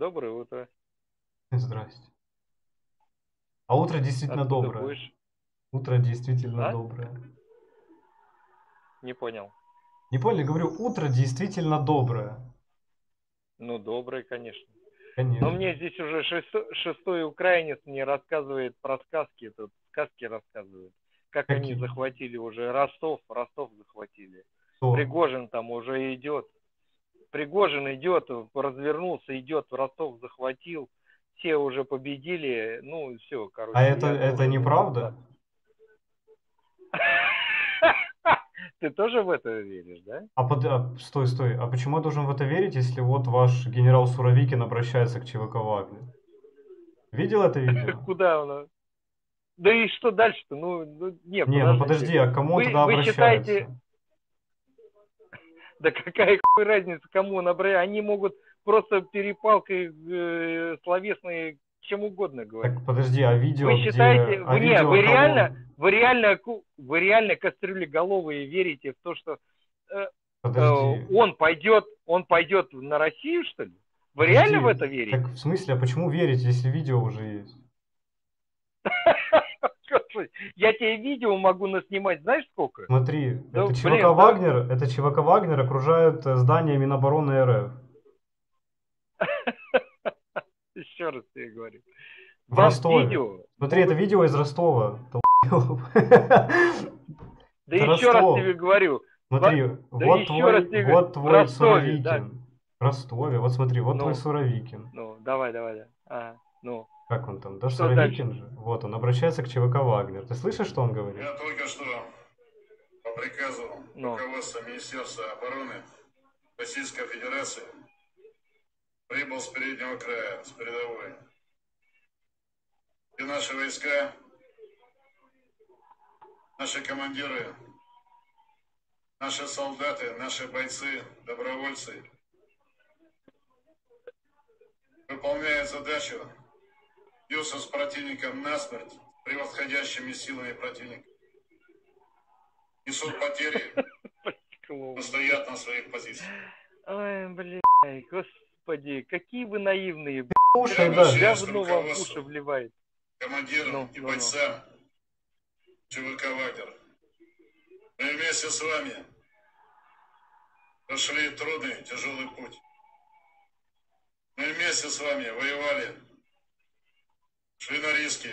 Доброе утро. Здрасте. А утро действительно доброе. Будешь? Утро действительно доброе. Не понял. Не понял, говорю, утро действительно доброе. Ну, доброе, конечно. Конечно. Но мне здесь уже шестой украинец мне рассказывает про сказки. Тут сказки рассказывают. Как Какие? Они захватили уже Ростов захватили. Что? Пригожин там уже идет. Пригожин идет, развернулся, идет, в Ростов захватил. Все уже победили. Ну, все, короче. А это неправда? Ты тоже в это веришь, да? Стой. А почему я должен в это верить, если вот ваш генерал Суровикин обращается к ЧВК Вагнер? Видел это видео? Куда он? Да и что дальше-то? Подожди, а кому он тогда обращается? Да какая хуй разница, кому он обращается? Они могут просто перепалкой словесной чем угодно говорить. Так, подожди, а видео вы считаете, где... Вы реально кастрюлеголовые верите в то, что он пойдет на Россию, что ли? Реально в это верите? Так в смысле, а почему верить, если видео уже есть? Я тебе видео могу наснимать, знаешь сколько? Смотри, это ЧВК Вагнер окружают здание Минобороны РФ. Еще раз тебе говорю. В Ростове. Видео... Смотри, это видео из Ростова. Да еще раз тебе говорю. Смотри, вот твой Суровикин. В Ростове, вот смотри, вот твой Суровикин. Ну, давай. Как он там? Да, Суровикин же. Вот он обращается к ЧВК Вагнер. Ты слышишь, что он говорит? Я только что по приказу руководства Министерства обороны Российской Федерации прибыл с переднего края, с передовой. И наши войска, наши командиры, наши солдаты, наши бойцы, добровольцы выполняют задачу бьются с противником насмерть, превосходящими силами противника. Несут потери, стоят на своих позициях. Ой, блядь, господи, какие вы наивные, блядь. Говно вам в уши вливает. Командирам и бойцам ЧВК Вагнер. Мы вместе с вами прошли трудный, тяжелый путь. Мы вместе с вами воевали, шли на риски,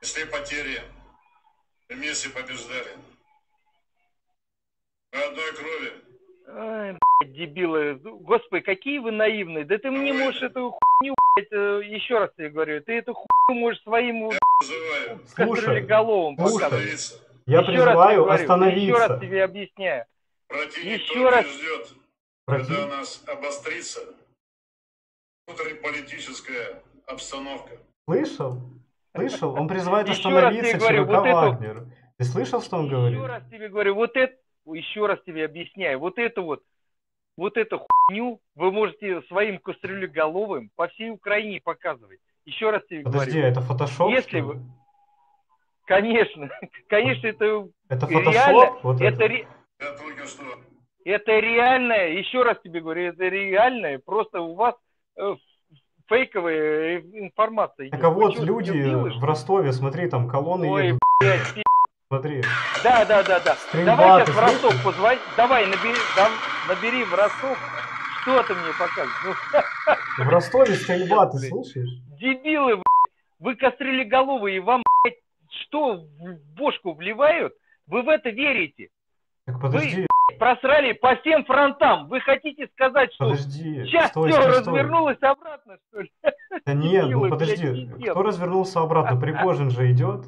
несли потери, вместе побеждали. По одной крови. Ай, блядь, дебилы. Господи, какие вы наивные. Да ты мне можешь эту хуйню, блядь, еще раз тебе говорю, ты эту хуйню можешь своим кастрюлеголовым показывать. Я призываю остановиться. Еще раз тебе объясняю. Противник только ждет, когда у нас обострится внутриполитическая обстановка. Слышал? Он призывает остановиться ЧВК Вагнер. Ты слышал, что он говорит? Еще раз тебе говорю, вот это, еще раз тебе объясняю, вот эту хуйню вы можете своим кастрюлеголовым по всей Украине показывать. Еще раз тебе говорю. Подожди, это фотошоп? Если вы... Конечно, это фотошоп? Реально, вот это реальное, еще раз тебе говорю, это реальное, просто у вас... фейковая информация. Так а вот люди в Ростове, смотри, там колонны едут. Смотри. Да. Давай сейчас в Ростов позвони. Давай, набери в Ростов. Что ты мне показываешь? В Ростове стрельба, ты слышишь? Дебилы, блядь. Вы кастрюлеголовые, вам, блядь, что в бошку вливают? Вы в это верите? Так подожди. Вы просрали по всем фронтам. Вы хотите сказать, что сейчас все развернулось обратно, что ли? Да нет, ну подожди. Кто развернулся обратно? Пригожин же идет.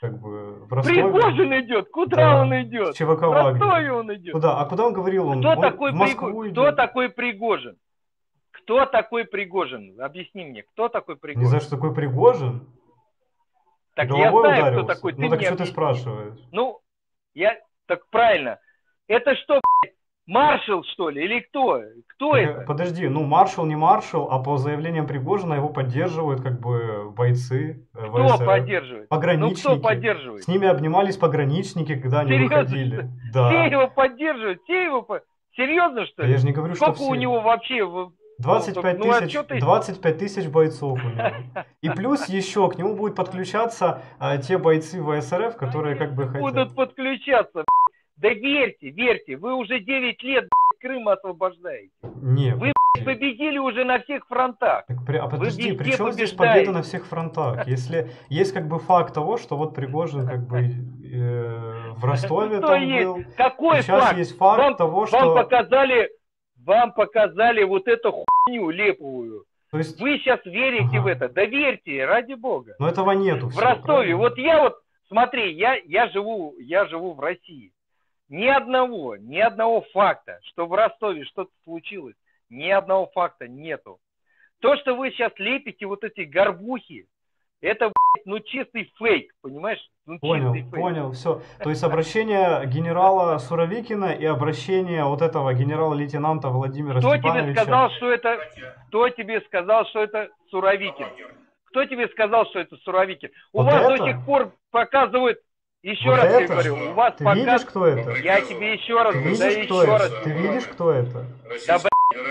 Как бы в Ростове. Пригожин идет? Куда он идет? В Ростове он идет. Куда? А куда он говорил? Он в Москву идет. Кто такой Пригожин? Кто такой Пригожин? Объясни мне, кто такой Пригожин? Не знаешь, что такой Пригожин? Так я знаю, кто такой. Ну так что ты спрашиваешь? Ну, я... Так правильно. Это что, блядь, маршал, что ли? Или кто? Кто это? Подожди, ну маршал не маршал, а по заявлениям Пригожина его поддерживают как бы бойцы. Кто ВСР. Поддерживает? Пограничники. Ну кто поддерживает? С ними обнимались пограничники, когда они выходили. Да. Все его поддерживают? Все его... Серьезно, что ли? Я же не говорю, что все. Сколько у него вообще... 25 тысяч бойцов у него. И плюс еще к нему будут подключаться те бойцы ВСРФ, которые как бы хотят. Будут подключаться. Да верьте, верьте, вы уже 9 лет Крым освобождаете. Нет. Вы победили уже на всех фронтах. Так, а подожди, при чем здесь победа на всех фронтах? Если есть как бы факт того, что вот Пригожин как бы в Ростове там был. Какой факт? Есть факт того, что... Вам показали вот эту хуйню леповую. То есть... Вы сейчас верите в это. Да верьте, ради бога. Но этого нету. В Ростове. Правильно? Вот я вот, смотри, я живу в России. Ни одного факта, что в Ростове что-то случилось, ни одного факта нету. То, что вы сейчас лепите, вот эти горбухи, это, блядь, ну чистый фейк, понимаешь? Ну, понял, чистый фейк. Понял, все. То есть обращение генерала Суровикина и обращение вот этого генерала-лейтенанта Владимира Степановича. Кто тебе сказал, что это Суровикин? Кто тебе сказал, что это Суровикин? У вас до сих пор показывают... Еще раз тебе говорю, у вас пока... Ты видишь, кто это? Я тебе еще раз говорю, да еще раз. Ты видишь, кто это?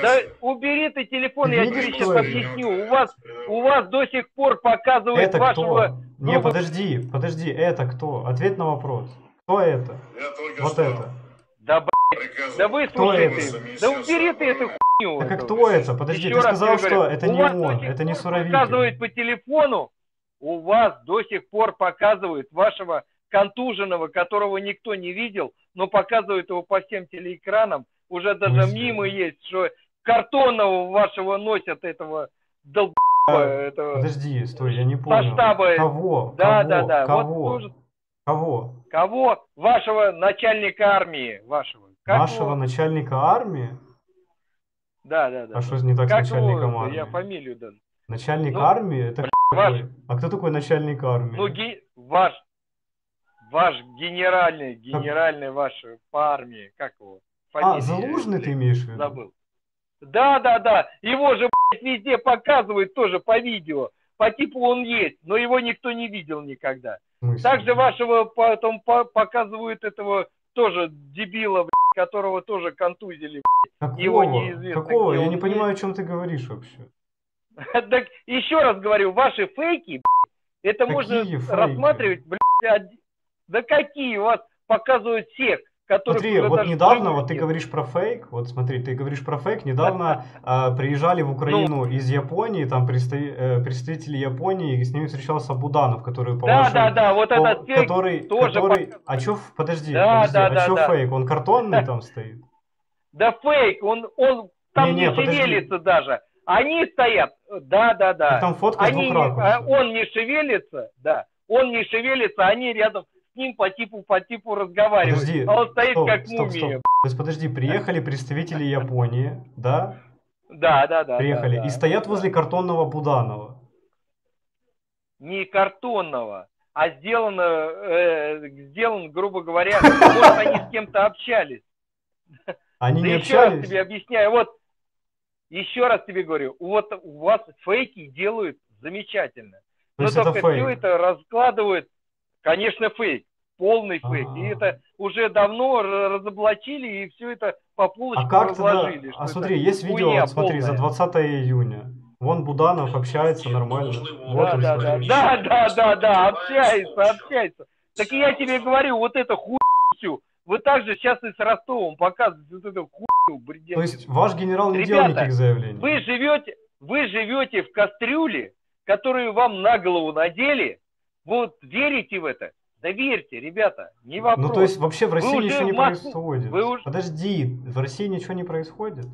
Да убери ты телефон, я тебе сейчас объясню. У вас до сих пор показывают вашего... Не, подожди, это кто? Ответь на вопрос. Кто это? Вот это. Да, блядь, да выслушай ты. Да убери ты эту хуйню. Так кто это? Подожди, ты сказал, что это не он, это не Суровикин. Показывают по телефону, у вас до сих пор показывают вашего... контуженного, которого никто не видел, но показывают его по всем телеэкранам. Уже даже мимо есть, что картонного вашего носят этого долб***. Подожди, стой, я не понял. Кого? Да, кого? Да, да. Кого? Вот, кого? Кого? Вашего начальника армии. Вашего. Нашего начальника армии? Да, да, да. А что не так с начальником армии? Я фамилию дам. Начальник армии? Это ваш... А кто такой начальник армии? Ну, ваш генеральный ваш по армии, как его? Фамилия, Залужный ты имеешь в виду? Забыл. Да, да, да. Его же, блядь, везде показывают тоже по видео. По типу он есть, но его никто не видел никогда. Также вашего потом показывают этого тоже дебила, блядь, которого тоже контузили. Блядь. Его неизвестно. Какого? Я не понимаю, о чем ты говоришь вообще. Так еще раз говорю, ваши фейки, блядь, это можно рассматривать, блядь. Да какие у вас показывают всех, которые... Смотри, вот недавно, вот ты говоришь про фейк, вот смотри, ты говоришь про фейк, недавно приезжали в Украину из Японии, там представители Японии, и с ними встречался Буданов, который... Да-да-да, вот этот фейк тоже... А чё, подожди, фейк, он картонный там стоит? Да фейк, он там не шевелится даже, они стоят, да-да-да. Там фотка с двух ракурсов. Он не шевелится, да, он не шевелится, они рядом... ним по типу разговаривать. Подожди, а он стоит как мумия. То есть, подожди, приехали представители Японии, да? Да, да, да. Приехали. Да, да. И стоят возле картонного Буданова. Не картонного, а сделан, грубо говоря, может, они с кем-то общались. Они не общались? Еще раз тебе объясняю. Вот, еще раз тебе говорю, вот у вас фейки делают замечательно. Но только все это раскладывают. Конечно, фейк. Полный фейк. И это уже давно разоблачили, и все это по полочкам разложили. А смотри, есть видео, вот, смотри, за 20 июня. Вон Буданов общается нормально. Вот да, общается. Так я тебе говорю, вот это хуйню. Вы также сейчас и с Ростовом показываете вот эту хуйню. Бредет. То есть ваш генерал не делал никаких заявлений? Вы живете в кастрюле, которую вам на голову надели. Вот верите в это? Да верьте, ребята, не вопрос. Ну то есть вообще в России ничего не происходит. Подожди, в России ничего не происходит?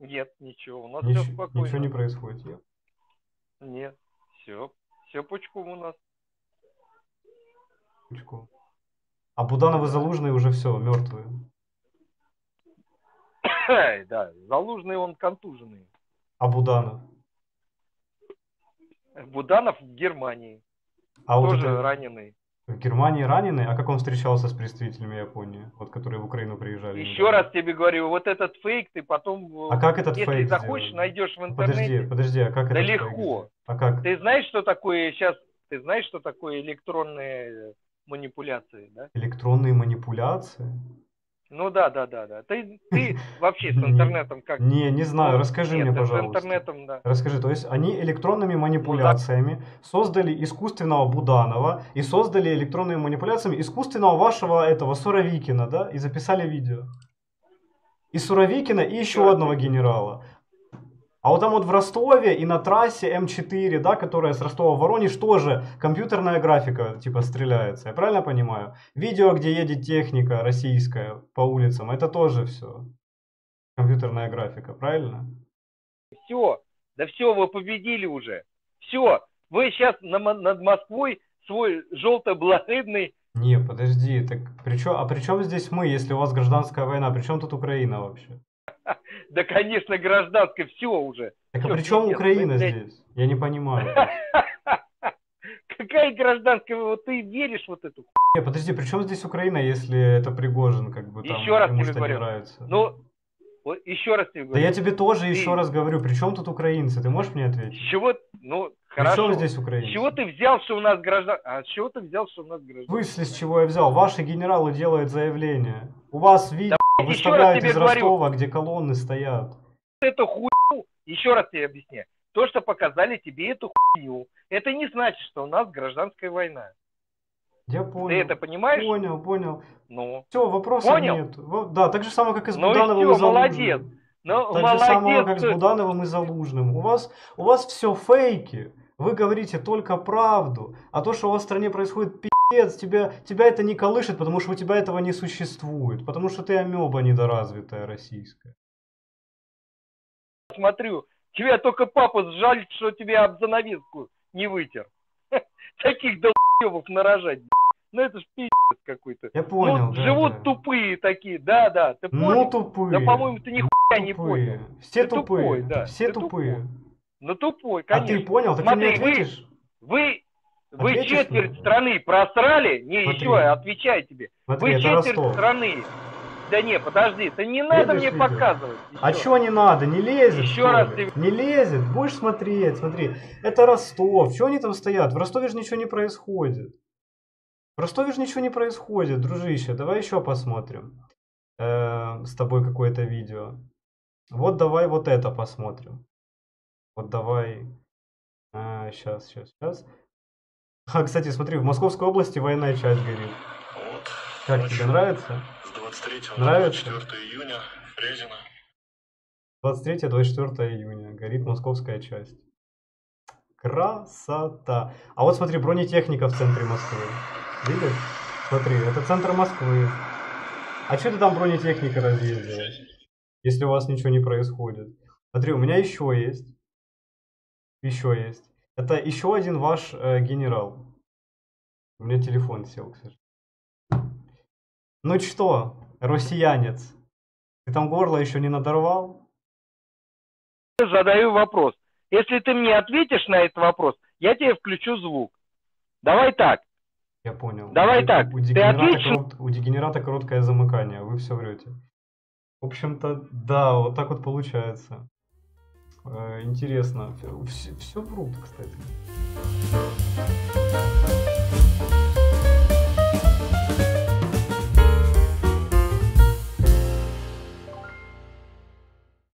Нет, ничего, у нас все спокойно. Ничего не происходит? Нет, все пучком у нас. Пучком. А Буданов и Залужный уже все, мертвые. Да, Залужный он контуженный. А Буданов? Буданов в Германии. А тоже вот это... раненый. В Германии раненый? А как он встречался с представителями Японии, вот которые в Украину приезжали? Еще раз тебе говорю, вот этот фейк ты потом... А как этот фейк? Если захочешь, найдешь в интернете. Подожди, а как это? Да легко. А как? Ты знаешь, что такое сейчас? Ты знаешь, что такое электронные манипуляции, да? Электронные манипуляции? Ну да. Ты вообще с интернетом как? Не знаю. Расскажи мне, пожалуйста. С интернетом, да. Расскажи. То есть они электронными манипуляциями создали искусственного Буданова и создали электронными манипуляциями искусственного вашего этого Суровикина, да? И записали видео. И Суровикина, и еще одного генерала. А вот там вот в Ростове и на трассе М4, да, которая с Ростова в Воронеж, тоже компьютерная графика типа стреляется. Я правильно понимаю? Видео, где едет техника российская по улицам, это тоже все компьютерная графика, правильно? Все, да все, вы победили уже. Все, вы сейчас над Москвой свой желто-блохидный... Не, подожди, так при чем здесь мы, если у вас гражданская война? При чем тут Украина вообще? Да, конечно, гражданское, все уже. Так, а при чем Украина здесь? Я не понимаю. Какая гражданская? Вот ты веришь вот эту? Не, подожди, при чем здесь Украина, если это Пригожин, как бы там, еще раз тебе говорю. Ну, еще раз тебе говорю. Да я тебе тоже еще раз говорю, при чем тут украинцы? Ты можешь мне ответить? Чего? Ну, хорошо. При чем здесь украинцы? Чего ты взял, что у нас граждан? А с чего ты взял, что у нас граждан? В смысле, с чего я взял? Ваши генералы делают заявление. У вас видео. Выставляют из Ростова, где колонны стоят. Эту хуйню, еще раз тебе объясняю, то, что показали тебе эту хуйню, это не значит, что у нас гражданская война. Я понял. Ты это понимаешь? Понял. Ну, все, вопросов нет. Да, так же самое, как и с Будановым и Залужным. Так же самое, как с Будановым и Залужным. У вас все фейки. Вы говорите только правду. А то, что у вас в стране происходит пи***ц, тебя это не колышет, потому что у тебя этого не существует. Потому что ты амеба недоразвитая российская. Смотрю, тебя только папа сжалит, что тебя об занавеску не вытер. Таких долб***ёвов нарожать, б***ь. Ну это ж пи***ц какой-то. Я понял, ну, да, живут тупые такие, да. Ты понял? Ну тупые. Да, по-моему, ты нихуя не понял. Все тупые, да. Все тупые. Ну тупой, конечно. А ты понял? Так смотри, ты мне ответишь? Вы четверть страны просрали? Не, смотри. Еще я отвечаю тебе. Смотри, вы четверть страны. Да не, подожди, ты не надо мне показывать. Еще. А что не надо? Не лезет? Еще раз ты... Не лезет? Будешь смотреть, смотри. Это Ростов. Чего они там стоят? В Ростове же ничего не происходит. В Ростове же ничего не происходит, дружище. Давай еще посмотрим. С тобой какое-то видео. Вот давай вот это посмотрим. Вот давай, сейчас. А, кстати, смотри, в Московской области военная часть горит. Вот. Как ночью, тебе нравится? С 23-24 июня, Фрязино. 23-24 июня горит московская часть. Красота. А вот смотри, бронетехника в центре Москвы. Видишь? Смотри, это центр Москвы. А что ты там бронетехника разъездила, если у вас ничего не происходит? Смотри, у меня еще есть. Это еще один ваш генерал. У меня телефон сел, к сожалению. Ну что, россиянец, ты там горло еще не надорвал? Задаю вопрос. Если ты мне ответишь на этот вопрос, я тебе включу звук. Давай так. Я понял. Давай так. У дегенерата короткое замыкание, вы все врете. В общем-то, да, вот так вот получается. Интересно. Все врут, кстати.